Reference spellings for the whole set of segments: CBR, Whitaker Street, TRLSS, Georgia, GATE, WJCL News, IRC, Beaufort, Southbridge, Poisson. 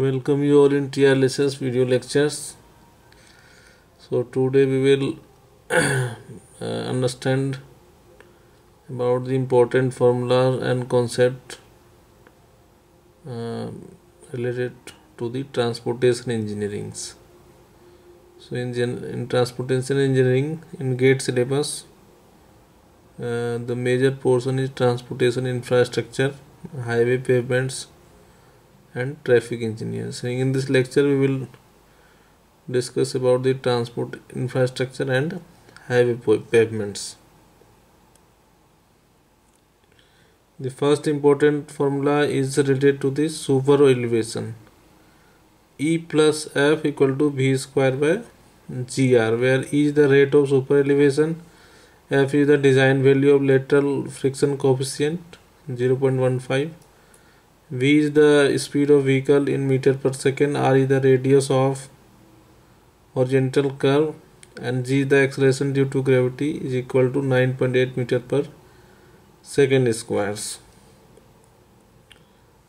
Welcome you all in TRLSS video lectures. So today we will understand about the important formula and concept related to the transportation engineering. So in transportation engineering, in GATE syllabus, the major portion is transportation infrastructure, highway pavements and traffic engineers. In this lecture we will discuss about the transport infrastructure and highway pavements. The first important formula is related to the super elevation. E plus F equal to V square by GR, where E is the rate of super elevation, F is the design value of lateral friction coefficient 0.15, V is the speed of vehicle in meter per second, R is the radius of horizontal curve, and G is the acceleration due to gravity is equal to 9.8 meter per second squares.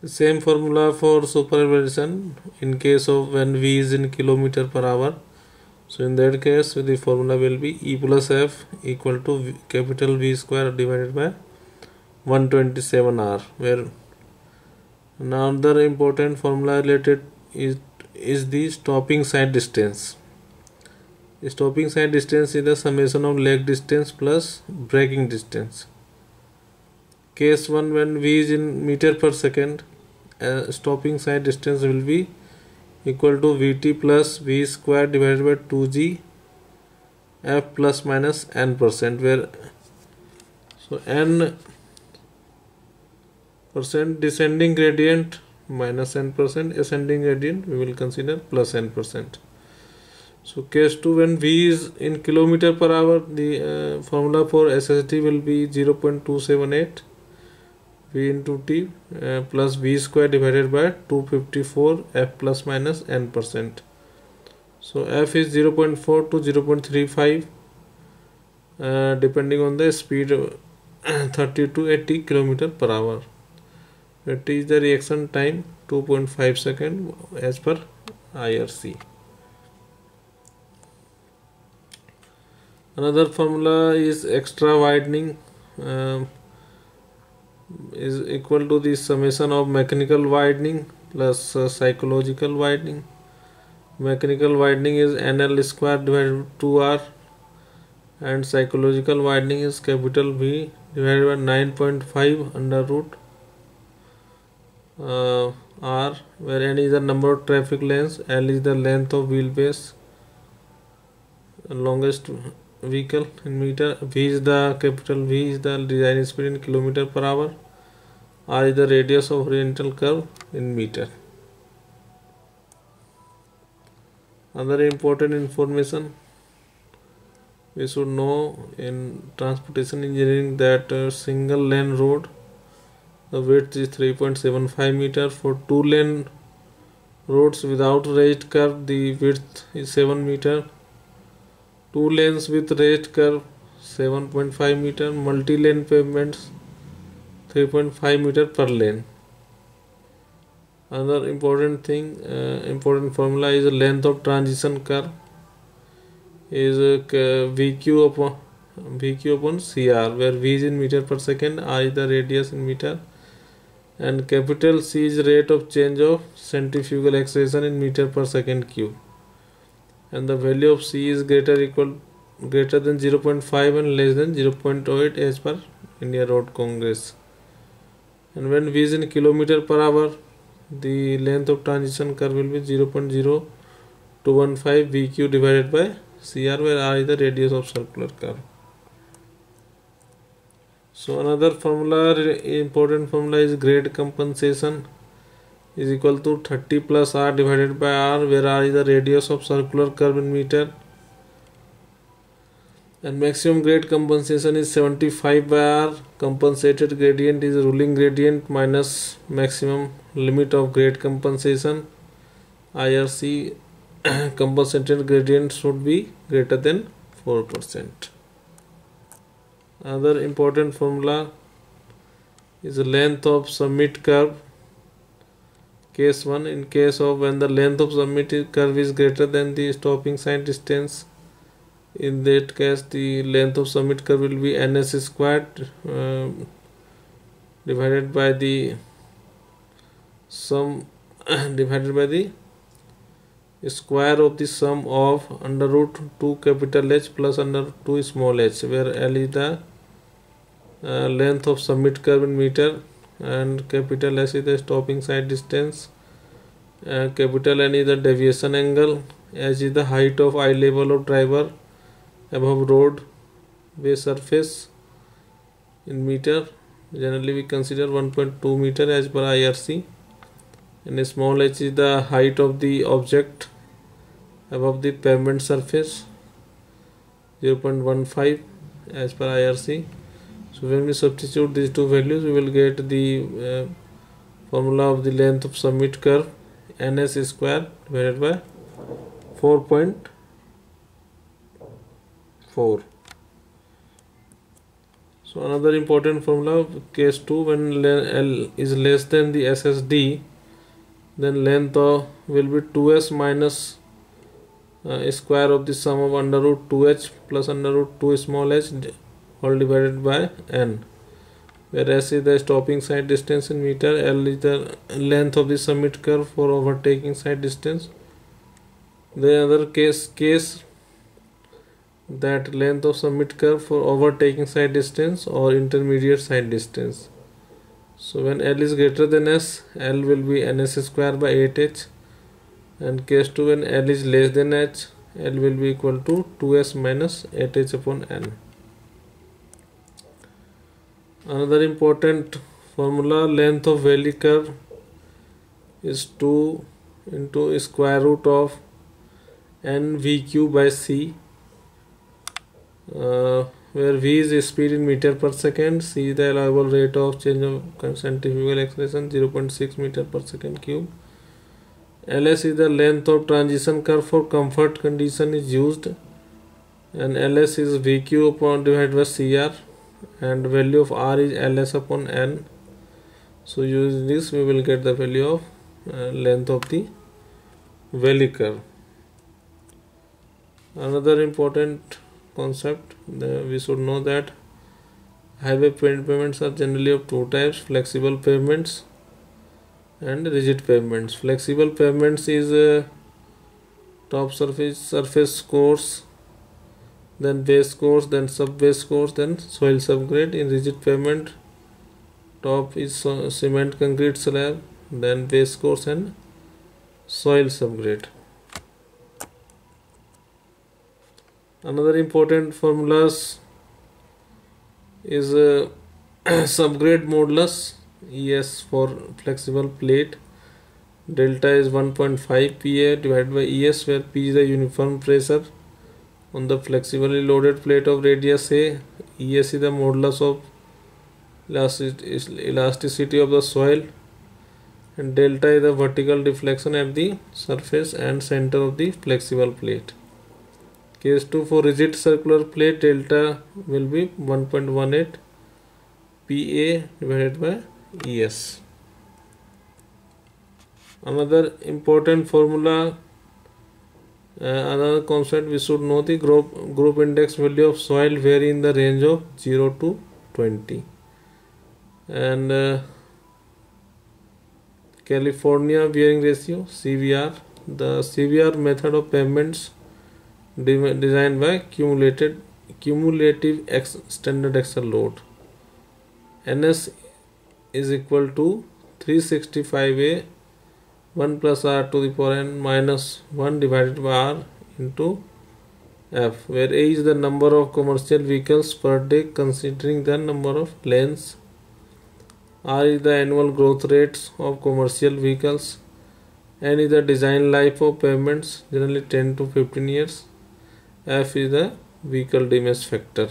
The same formula for super elevation in case of when V is in kilometer per hour. So in that case the formula will be E plus F equal to capital V square divided by 127R, where another important formula related is the stopping side distance. The stopping side distance is the summation of leg distance plus braking distance. Case 1, when V is in meter per second, stopping side distance will be equal to Vt plus V square divided by 2G F plus minus n%, where so n% descending gradient minus n%, ascending gradient we will consider plus n%. So case 2, when V is in kilometer per hour, the formula for SST will be 0.278 V into T plus V square divided by 254 F plus minus n%. So F is 0.4 to 0.35 depending on the speed, 30 to 80 km per hour. That is the reaction time 2.5 second as per IRC. Another formula is extra widening is equal to the summation of mechanical widening plus psychological widening. Mechanical widening is NL square divided by 2R, and psychological widening is capital V divided by 9.5 under root R, where N is the number of traffic lanes, L is the length of wheelbase, longest vehicle in meter, V is the capital V is the design speed in kilometer per hour, R is the radius of horizontal curve in meter. Other important information we should know in transportation engineering, that single lane road, the width is 3.75 meter. For two lane roads without raised curve, the width is 7 meter. Two lanes with raised curve, 7.5 meter. Multi lane pavements, 3.5 meter per lane. Another important thing, important formula is the length of transition curve is VQ upon CR, where V is in meter per second, R is the radius in meter, and capital C is rate of change of centrifugal acceleration in meter per second cube, and the value of C is greater than 0.5 and less than 0.08 as per India Road Congress. And when V is in kilometer per hour, the length of transition curve will be 0.0215 VQ divided by CR, where R is the radius of circular curve. So another formula, important formula, is grade compensation is equal to 30 plus R divided by R, where R is the radius of circular curve in meter, and maximum grade compensation is 75 by R. Compensated gradient is ruling gradient minus maximum limit of grade compensation. IRC compensated gradient should be greater than 4%. Another important formula is the length of summit curve Case 1, in case of when the length of submitted curve is greater than the stopping sign distance, in that case the length of submit curve will be ns squared divided by the sum divided by the square of the sum of under root 2 capital H plus under root 2 small h, where L is the length of submit curve in meter and capital S is the stopping side distance, capital N is the deviation angle, H is the height of eye level of driver above roadway surface in meter. Generally we consider 1.2 meter as per IRC, and small h is the height of the object above the pavement surface, 0.15 as per IRC. So when we substitute these two values, we will get the formula of the length of submit curve, ns square divided by 4.4. So another important formula, case 2, when L is less than the SSD, then length of will be 2s minus square of the sum of under root 2h plus under root 2 small h all divided by n, where s is the stopping side distance in meter, L is the length of the summit curve for overtaking side distance. The other case that length of summit curve for overtaking side distance or intermediate side distance. So when L is greater than S, L will be ns square by 8h, and case 2, when L is less than h, L will be equal to 2s minus 8h upon n. Another important formula, length of valley curve is 2 into square root of n vq by c, where v is the speed in meter per second, c is the allowable rate of change of centrifugal acceleration, 0.6 meter per second cube. Ls is the length of transition curve for comfort condition is used, and Ls is vq upon divided by cr, and value of r is Ls upon n. So using this we will get the value of length of the valley curve. Another important concept, we should know that highway pavements are generally of two types, flexible pavements and rigid pavements. Flexible pavements is top surface course, then base course, then sub base course, then soil subgrade. In rigid pavement, top is cement concrete slab, then base course and soil subgrade. Another important formulas is subgrade modulus, ES for flexible plate, delta is 1.5 PA divided by ES, where P is the uniform pressure on the flexibly loaded plate of radius A, ES is the modulus of elasticity of the soil, and delta is the vertical deflection at the surface and center of the flexible plate. Case 2, for rigid circular plate, delta will be 1.18 PA divided by ES. Another important formula, another concept we should know, the group index value of soil vary in the range of 0 to 20. And California Bearing Ratio, CBR, the CBR method of pavements designed by cumulative standard axle load. NS is equal to 365A 1 plus r to the power n minus 1 divided by r into f, where A is the number of commercial vehicles per day considering the number of lanes, r is the annual growth rates of commercial vehicles, n is the design life of pavements, generally 10 to 15 years, F is the vehicle damage factor.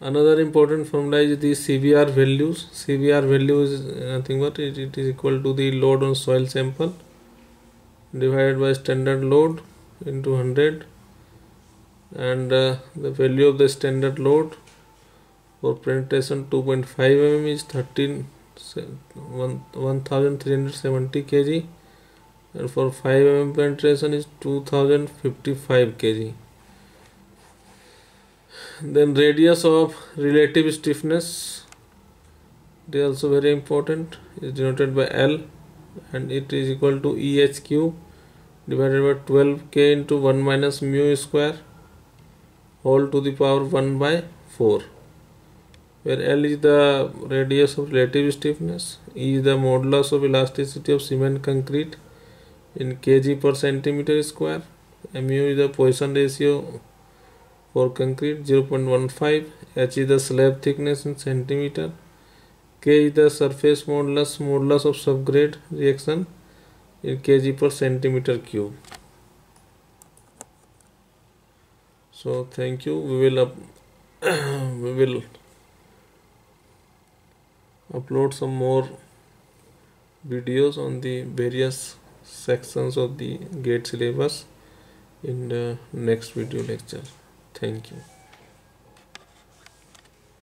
Another important formula is the CBR values. CBR value is nothing but it is equal to the load on soil sample divided by standard load into 100, and the value of the standard load for penetration 2.5 mm is 13 1370 kg, and for 5 mm penetration is 2055 kg. Then radius of relative stiffness, they also very important, is denoted by L, and it is equal to EHQ divided by 12K into 1 minus mu square whole to the power 1 by 4, where L is the radius of relative stiffness, E is the modulus of elasticity of cement concrete in kg per centimeter square, and mu is the Poisson ratio for concrete 0.15, H is the slab thickness in centimeter, K is the surface modulus of subgrade reaction in kg per centimeter cube. So thank you. We will upload some more videos on the various sections of the GATE syllabus in the next video lecture. Thank you.